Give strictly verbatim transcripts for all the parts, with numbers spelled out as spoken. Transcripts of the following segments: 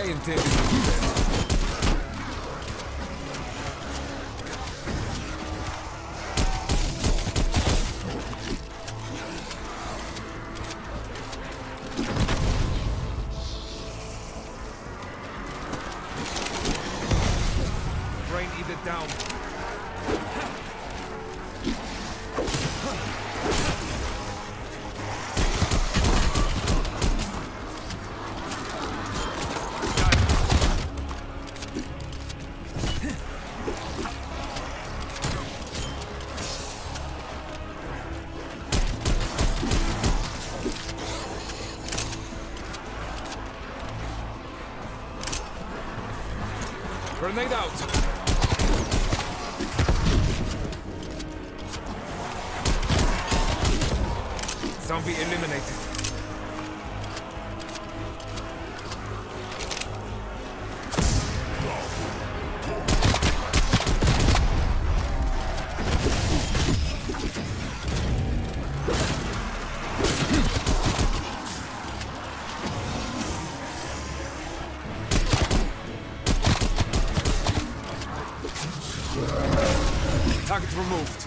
I intend to do that. Grenade out! Zombie eliminated. Target removed.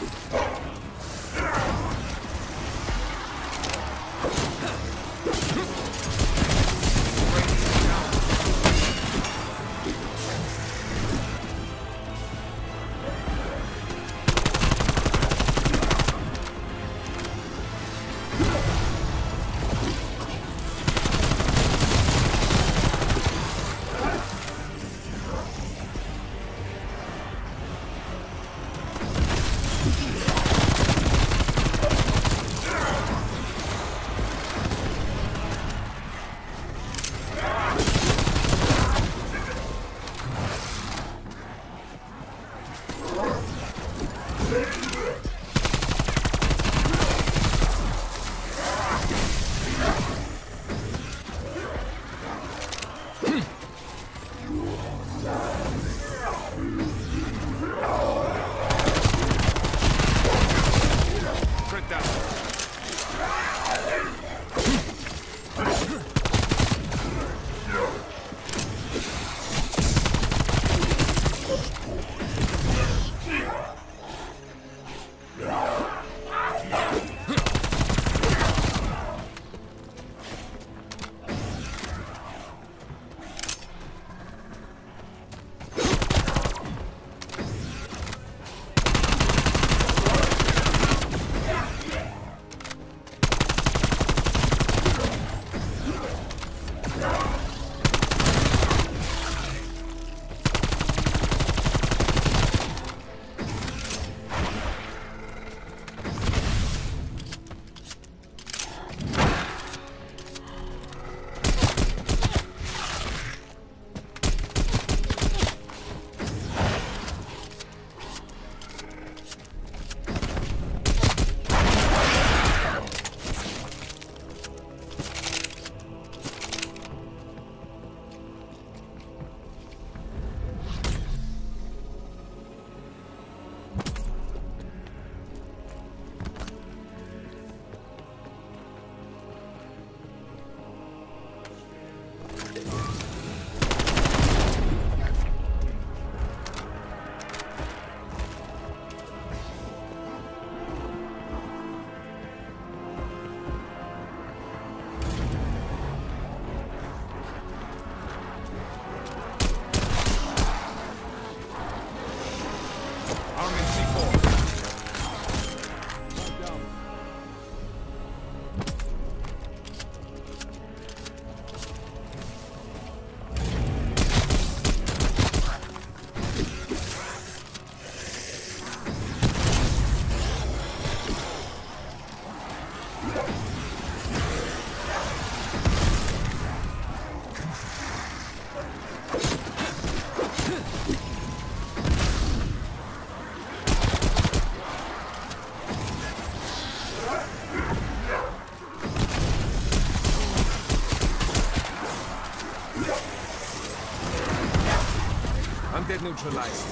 Neutralized.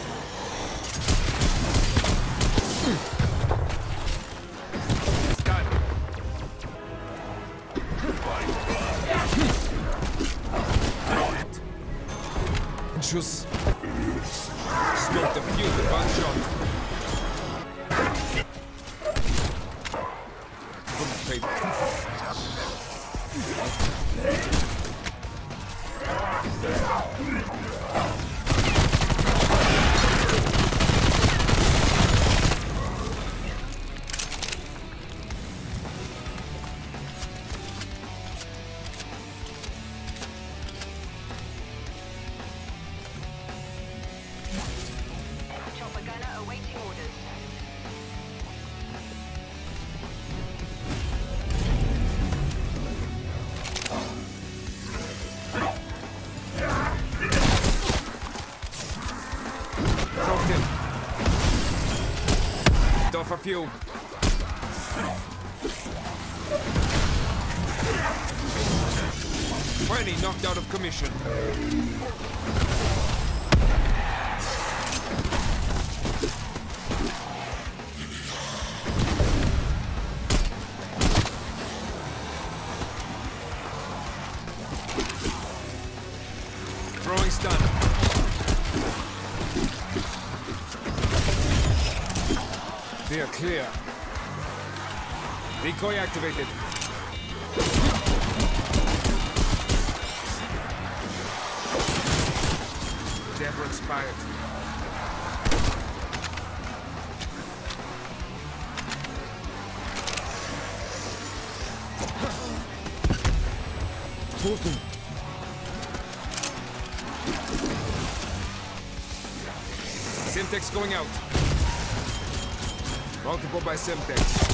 Got it. Goodbye. Got it. Schuss. Smoked a few with one for fuel. Friendly knocked out of commission. Throwing stun. They are clear. Decoy activated. Debra expired. Totem. Semtex going out. Multiple by Semtex.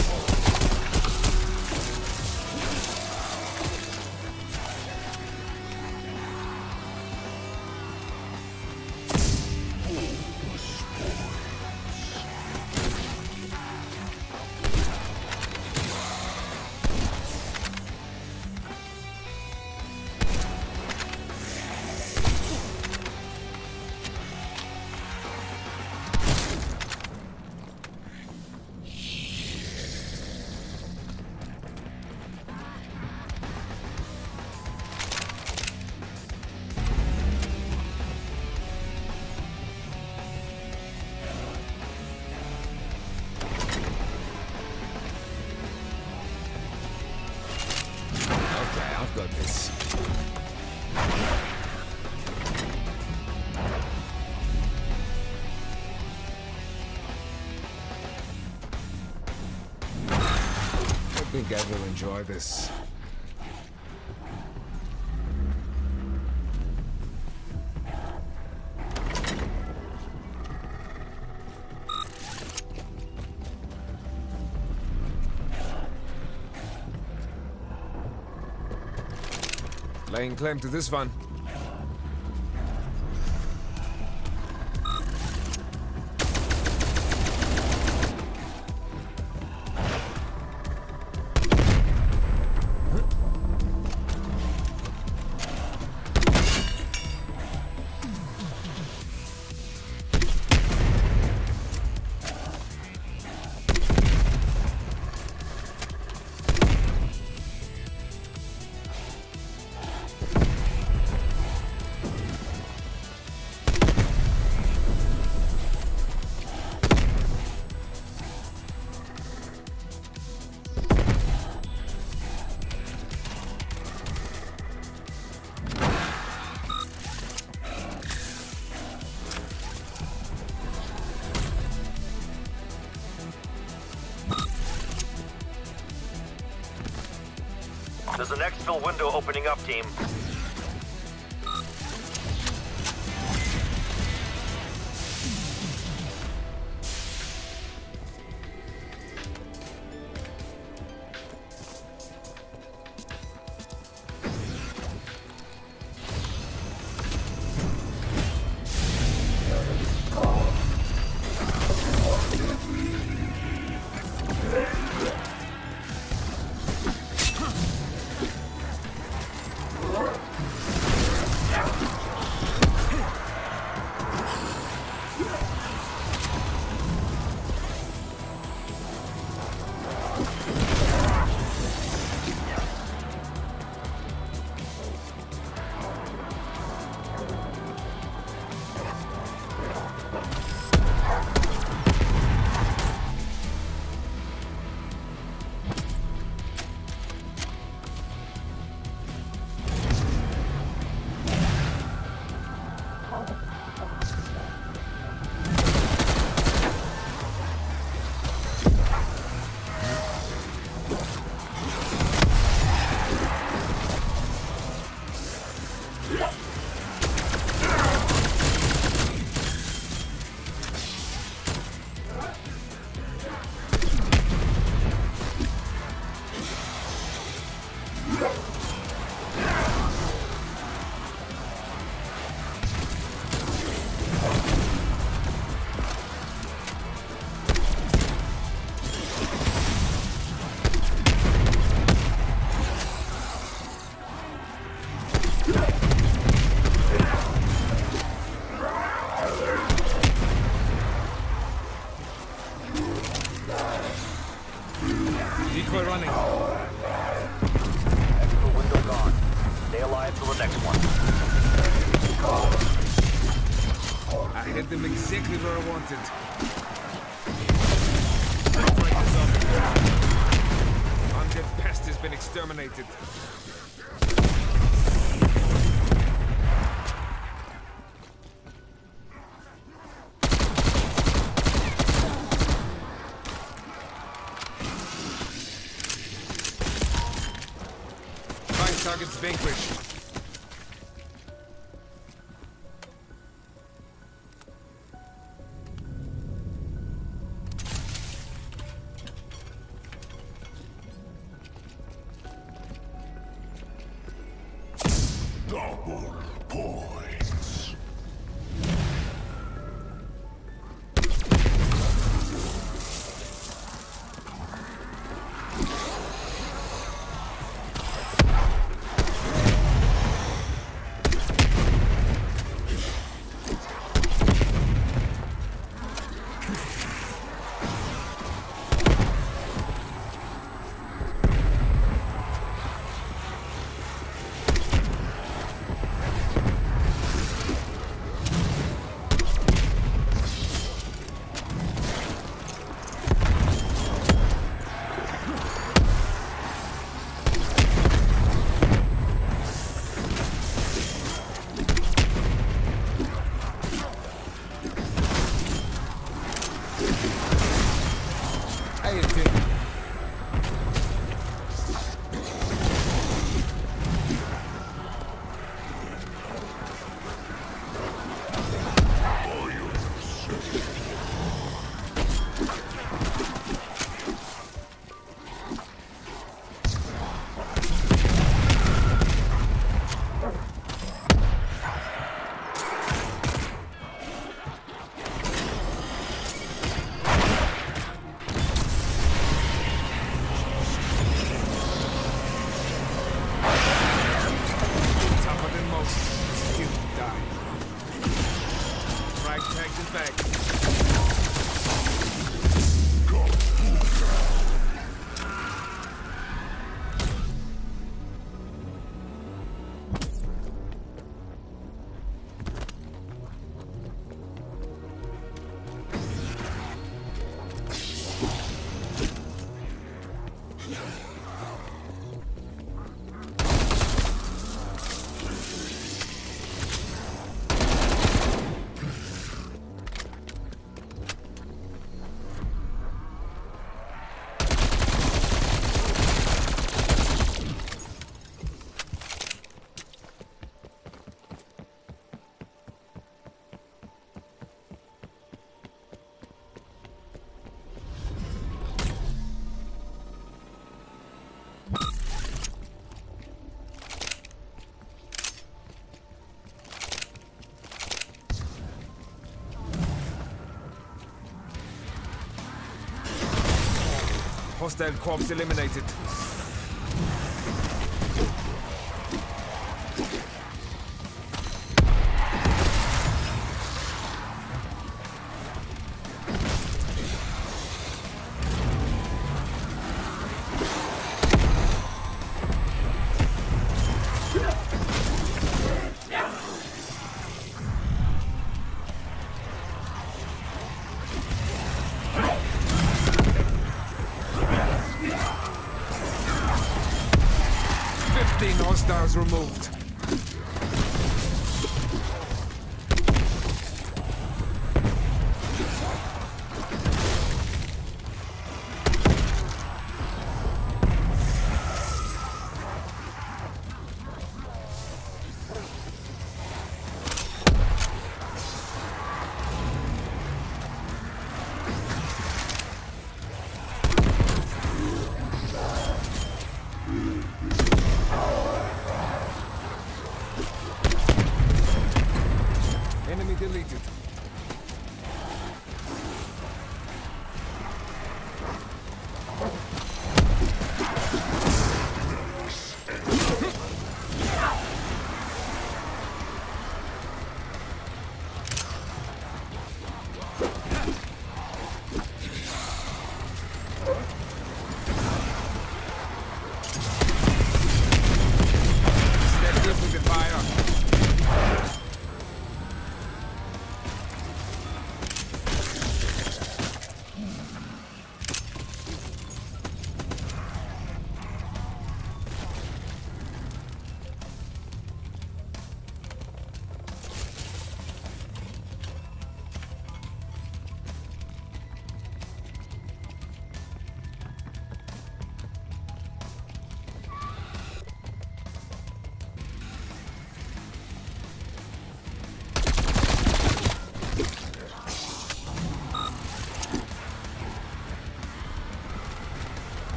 I think I will enjoy this. Laying claim to this one. There's an exfil window opening up, team. All right. sent them exactly where I wanted. Break this up. Undead pest has been exterminated. Targets vanquished. Double points. Hostile corpse eliminated. Hostiles removed. Deleted. Step up with the fire.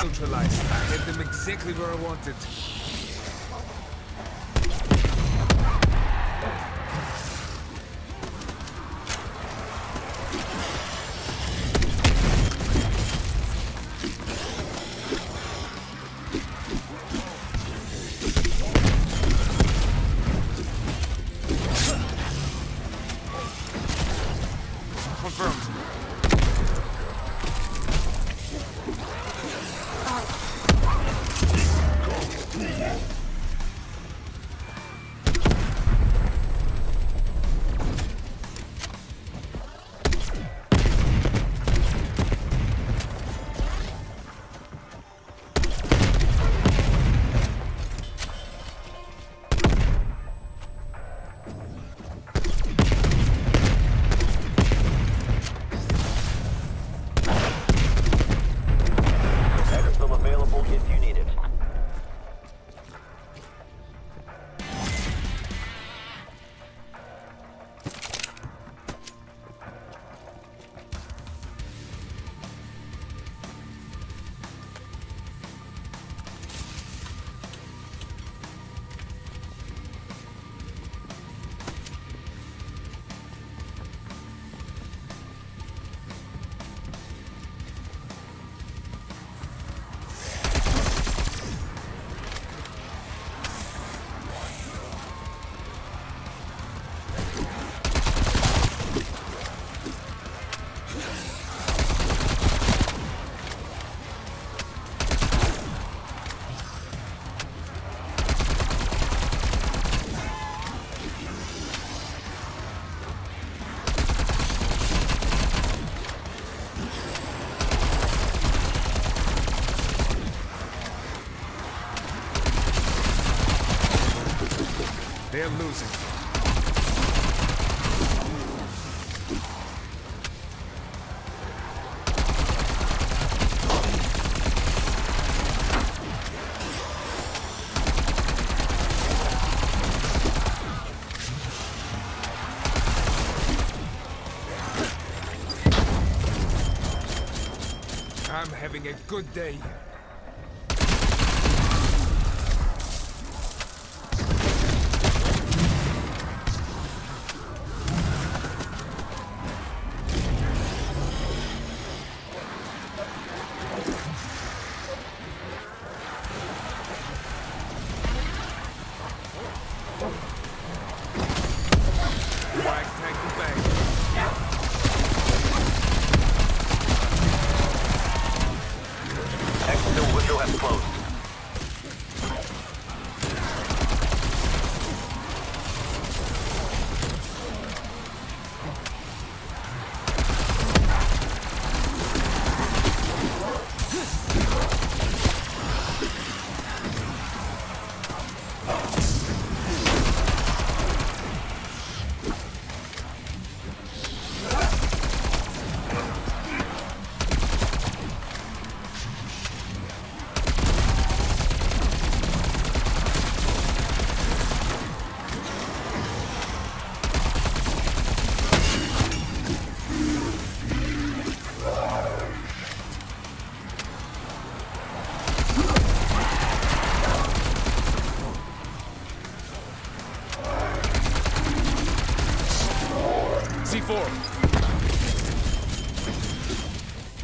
Neutralized. I hit them exactly where I wanted. They're losing. I'm having a good day.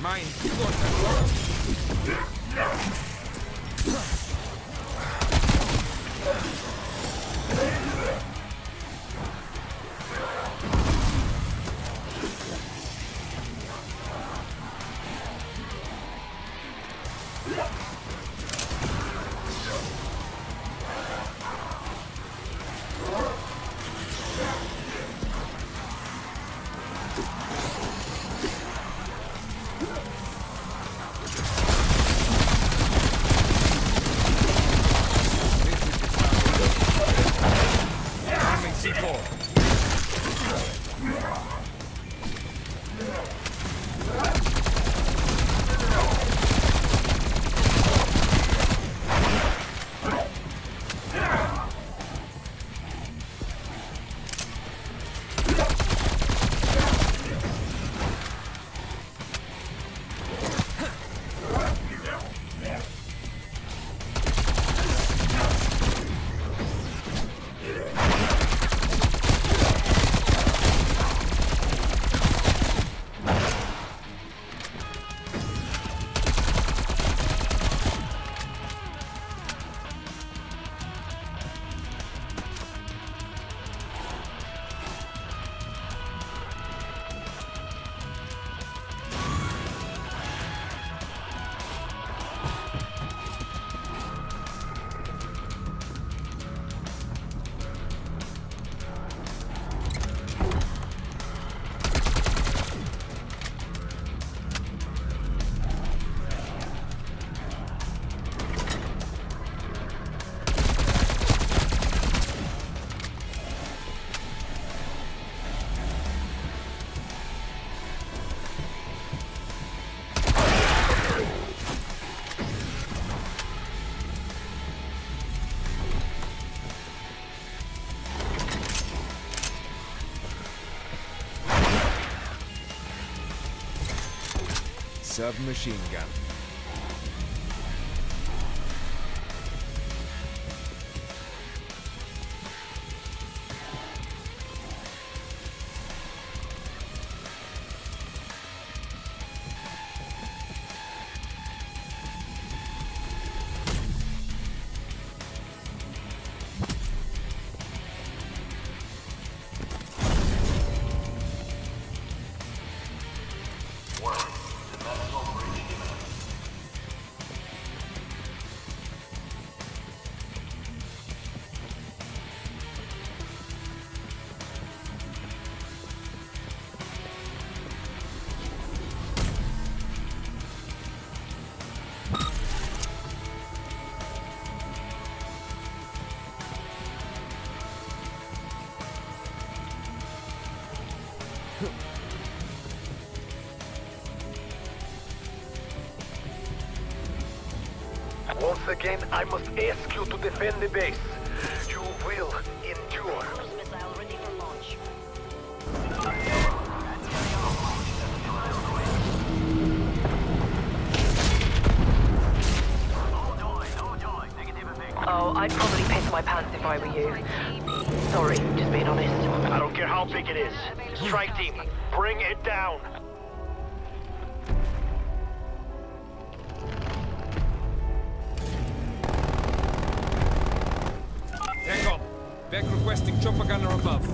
Mine, you got that. submachine gun. Once again, I must ask you to defend the base. You will endure. Missile ready for launch. Oh, I'd probably piss my pants if I were you. Sorry, just being honest. I don't care how big it is. Strike team, bring it down. Back requesting chopper gunner above.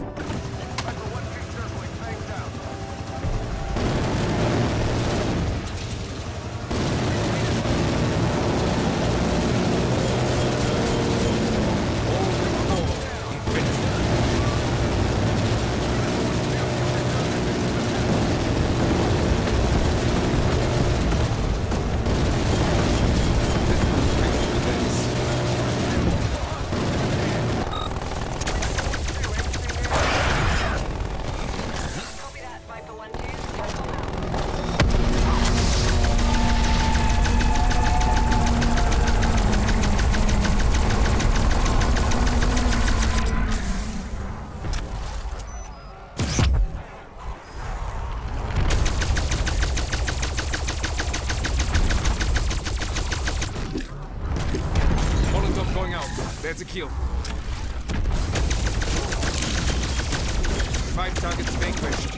That's a kill. Five targets vanquished.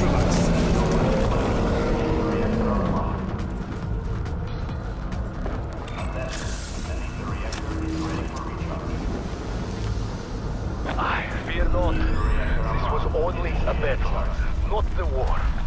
Not. This was only a battle, not the war.